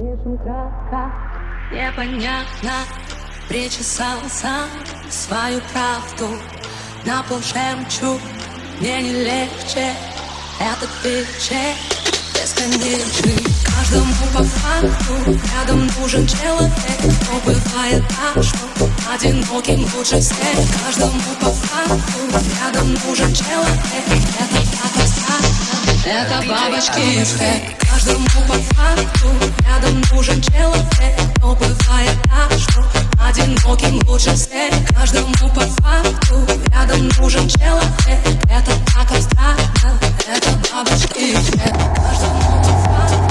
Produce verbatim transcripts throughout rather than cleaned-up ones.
свежим краска. Непонятно, причесал сам свою правду на пол жемчуг. Мне не легче, этот вечер бесконечный. Каждому по факту рядом нужен человек, но бывает так, что одиноким лучше всех. Каждому по факту рядом нужен человек, это так страшно, это бабочки эффект. Каждому по факту рядом нужен человек, но бывает так, что одиноким лучше всех. Каждому по факту рядом нужен человек, это так абстрактно, это бабочки эффект. Каждому по факту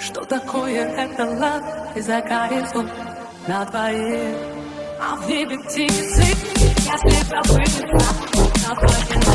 Что такое это лад и загоризон на двоих, а в небе птицы, если забыли, на двоих.